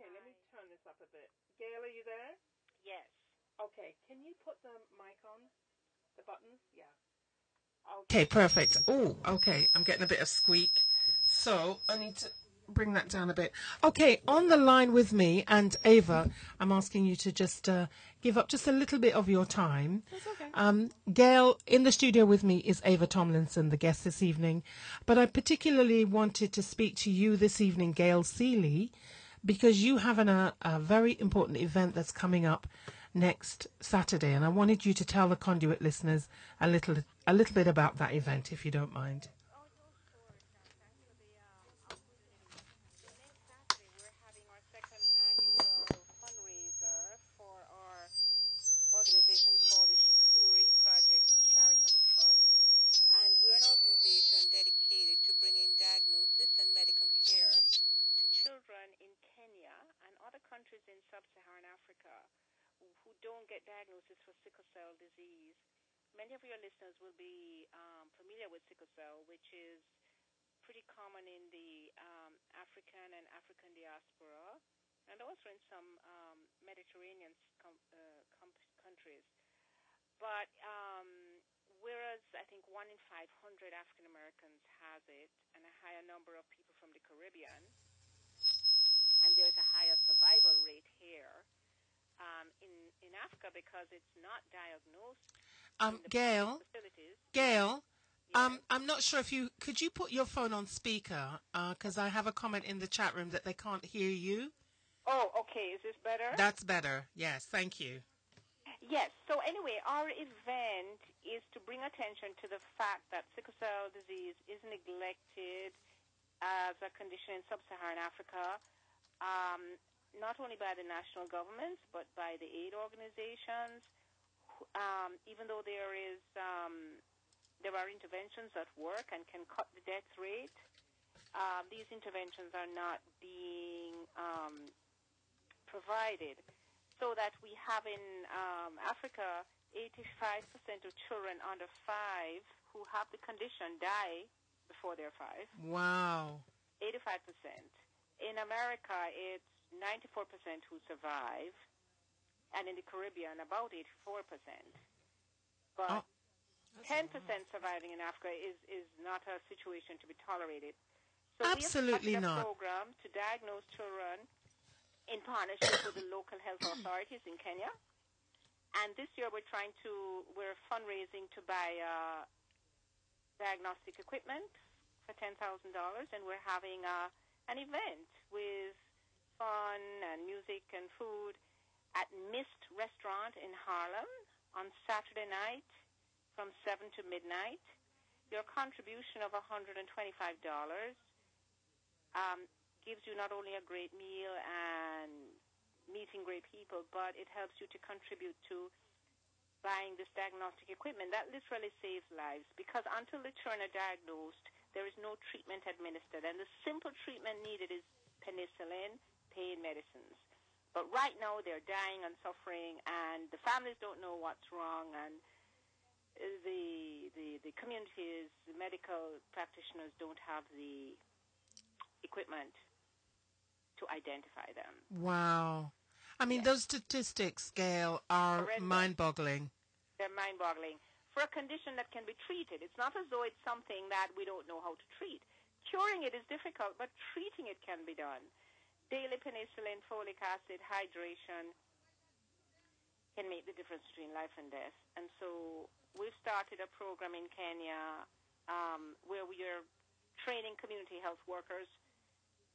Okay, let me turn this up a bit. Gail, are you there? Yes. Okay, can you put the mic on? The buttons? Yeah. Okay, perfect. Oh, okay, I'm getting a bit of squeak. So I need to bring that down a bit. Okay, on the line with me and Ava, I'm asking you to just give up just a little bit of your time. That's okay. Gail, in the studio with me is Ava Tomlinson, the guest this evening. But I particularly wanted to speak to you this evening, Gail Sealey, because you have a very important event that's coming up next Saturday, and I wanted you to tell the Conduit listeners a little bit about that event, if you don't mind. Called the Shikuri Project Charitable Trust, and we're an organization dedicated to bringing diagnosis and medical care to children in Kenya and other countries in sub-Saharan Africa who don't get diagnosis for sickle cell disease. Many of your listeners will be familiar with sickle cell, which is pretty common in the African and African diaspora, and also in some Mediterranean countries. But whereas I think 1 in 500 African Americans has it, and a higher number of people from the Caribbean, and there's a higher survival rate here in Africa because it's not diagnosed. Gail, Gail, yes. I'm not sure if you could you put your phone on speaker because I have a comment in the chat room that they can't hear you. Oh, okay. Is this better? That's better. Yes, thank you. Yes. So anyway, our event is to bring attention to the fact that sickle cell disease is neglected as a condition in sub-Saharan Africa, not only by the national governments, but by the aid organizations, even though there are interventions that work and can cut the death rate. These interventions are not being provided, so that we have in Africa 85% of children under 5 who have the condition die before they're 5. Wow. 85%. In America, it's 94% who survive, and in the Caribbean, about 84%. But 10% surviving in Africa is not a situation to be tolerated. So absolutely not. We have a program to diagnose children in partnership with the local health authorities in Kenya. And this year we're fundraising to buy diagnostic equipment for $10,000, and we're having an event with fun and music and food at Mist Restaurant in Harlem on Saturday night from 7 to midnight. Your contribution of $125 gives you not only a great meal and meeting great people, but it helps you to contribute to buying this diagnostic equipment. That literally saves lives, because until the children are diagnosed, there is no treatment administered. And the simple treatment needed is penicillin, pain medicines. But right now they're dying and suffering, and the families don't know what's wrong, and the communities, the medical practitioners don't have the equipment to identify them. Wow. I mean, yes. Those statistics, Gail, are mind-boggling. They're mind-boggling. For a condition that can be treated, it's not as though it's something that we don't know how to treat. Curing it is difficult, but treating it can be done. Daily penicillin, folic acid, hydration can make the difference between life and death. And so we've started a program in Kenya where we are training community health workers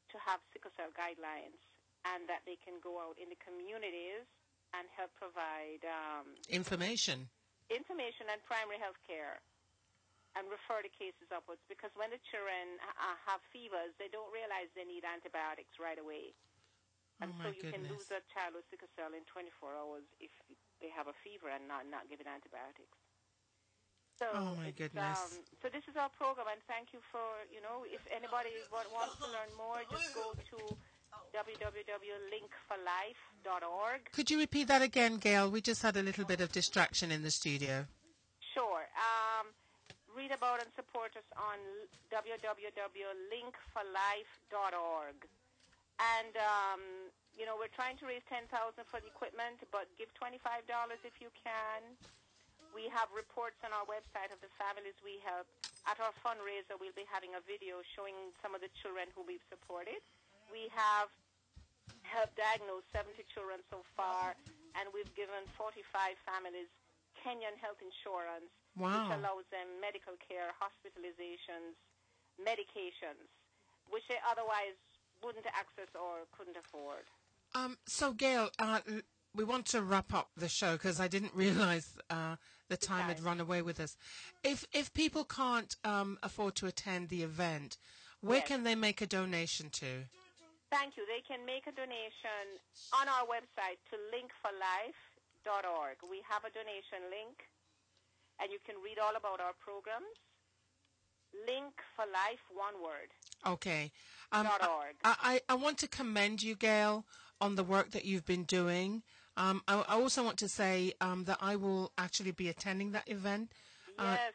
to have sickle cell guidelines, and that they can go out in the communities and help provide information and primary health care, and refer the cases upwards, because when the children have fevers, they don't realize they need antibiotics right away. And so you can lose a child with sickle cell in 24 hours if they have a fever and not given antibiotics. So so this is our program, and thank you for, if anybody wants to learn more, just go to www.linkforlife.org. Could you repeat that again, Gail? We just had a little bit of distraction in the studio. Sure. Read about and support us on www.linkforlife.org. And, you know, we're trying to raise $10,000 for the equipment, but give $25 if you can. We have reports on our website of the families we help. At our fundraiser, we'll be having a video showing some of the children who we've supported. We have helped diagnose 70 children so far, and we've given 45 families Kenyan health insurance, which allows them medical care, hospitalizations, medications, which they otherwise wouldn't access or couldn't afford. So, Gail, we want to wrap up the show because I didn't realize the time had run away with us. If people can't afford to attend the event, where can they make a donation to? Thank you. They can make a donation on our website to linkforlife.org. We have a donation link, and you can read all about our programs. Link for Life, one word. Okay. .org. I want to commend you, Gail, on the work that you've been doing. I also want to say that I will actually be attending that event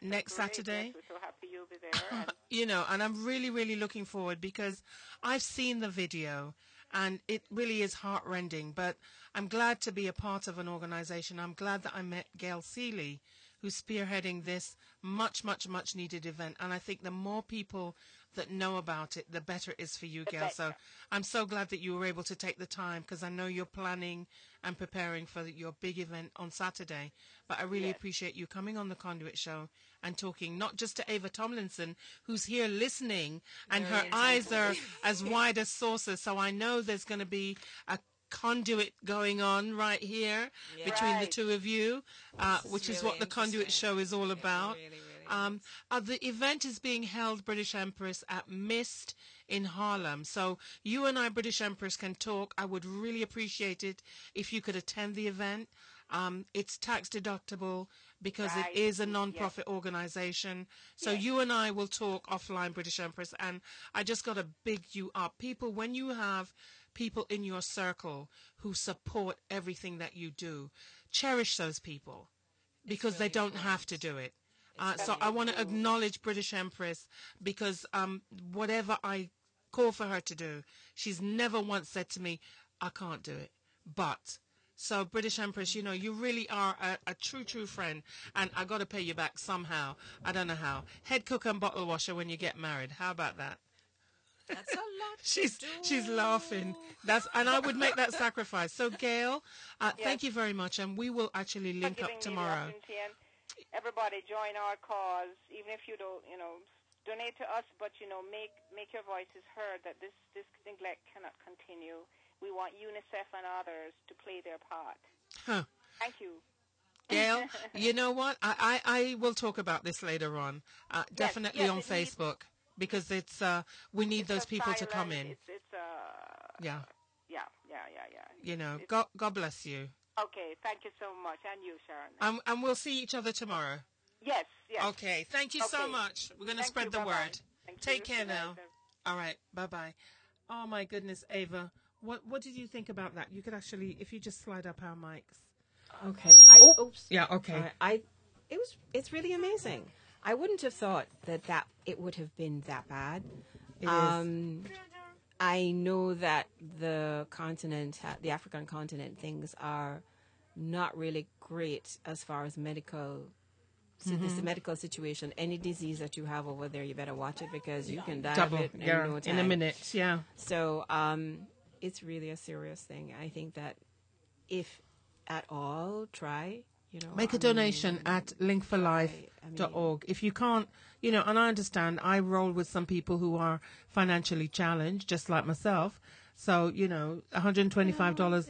next Saturday. Yes, we're so happy you'll be there. You know, and I'm really, really looking forward because I've seen the video and it really is heartrending. But I'm glad to be a part of an organization. I'm glad that I met Gail Sealey, who's spearheading this much, much, much needed event. And I think the more people that know about it, the better it is for you, Gail. So I'm so glad that you were able to take the time because I know you're planning and preparing for your big event on Saturday. But I really appreciate you coming on The Conduit Show and talking not just to Ava Tomlinson, who's here listening, and her eyes are as wide as saucers. So I know there's going to be a conduit going on right here between the two of you, which is what The Conduit Show is all about. Really. The event is being held, British Empress, at Mist in Harlem. So you and I, British Empress, can talk. I would really appreciate it if you could attend the event. It's tax deductible because it is a non-profit organization. So you and I will talk offline, British Empress, and I just got to big you up. People, when you have people in your circle who support everything that you do, cherish those people because really they don't have to do it. So I want to acknowledge British Empress because whatever I call for her to do, she's never once said to me, I can't do it. But so, British Empress, you know, you really are a true, true friend, and I got to pay you back somehow. I don't know how. Head cook and bottle washer when you get married. How about that? That's a lot. She's laughing. And I would make that sacrifice. So, Gail, thank you very much, and we will actually link up tomorrow. Everybody, join our cause, even if you don't, you know, donate to us, but you know, make your voices heard that this neglect cannot continue. We want UNICEF and others to play their part. Thank you. Gail, you know what? I will talk about this later on, definitely on Facebook, because it's we need those people to come in. Yeah. You know, God bless you. Okay, thank you so much. And you, Sharon. And we'll see each other tomorrow. Yes. Okay, thank you so much. We're going to spread the word. Take care now. All right, bye-bye. Oh, my goodness, Ava. What did you think about that? You could actually, if you just slide up our mics. Okay. It's really amazing. I wouldn't have thought that it would have been that bad. It is. I know that the African continent, things are not really great as far as medical. So this is a medical situation. Any disease that you have over there, you better watch it because you can die of it in no time. In a minute. Yeah. So it's really a serious thing. I think that if at all, try, you know. Make a donation at linkforlife.org. If you can't, you know, and I understand, I roll with some people who are financially challenged, just like myself. So, you know, $125.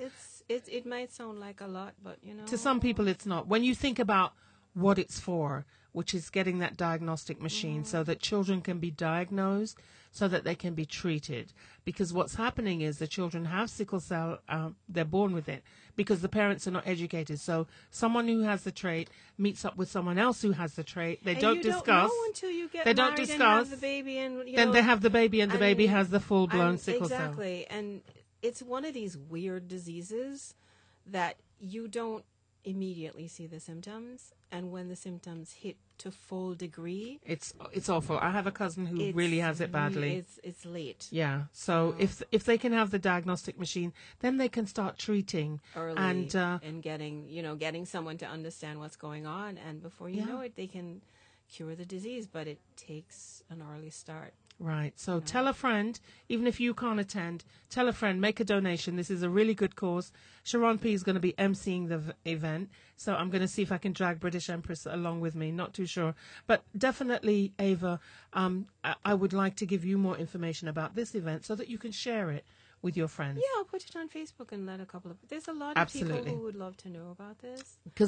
It might sound like a lot, but, you know. To some people, it's not. When you think about what it's for, which is getting that diagnostic machine so that children can be diagnosed, so that they can be treated. Because what's happening is the children have sickle cell, they're born with it, because the parents are not educated. So someone who has the trait meets up with someone else who has the trait. They don't discuss. Know until you get married and have the baby. And, you know, then they have the baby and the baby has the full-blown sickle cell. Exactly. And it's one of these weird diseases that you don't immediately see the symptoms, and when the symptoms hit to full degree. It's awful. I have a cousin who really has it badly. It's late. Yeah. So if they can have the diagnostic machine, then they can start treating early and getting someone to understand what's going on, and before you know it, they can cure the disease. But it takes an early start. Right. So tell a friend, even if you can't attend, tell a friend, make a donation. This is a really good cause. Sheron P. is going to be emceeing the event. So I'm going to see if I can drag British Empress along with me. Not too sure. But definitely, Ava, I would like to give you more information about this event so that you can share it with your friends. Yeah, I'll put it on Facebook and let a couple of... There's a lot of people who would love to know about this.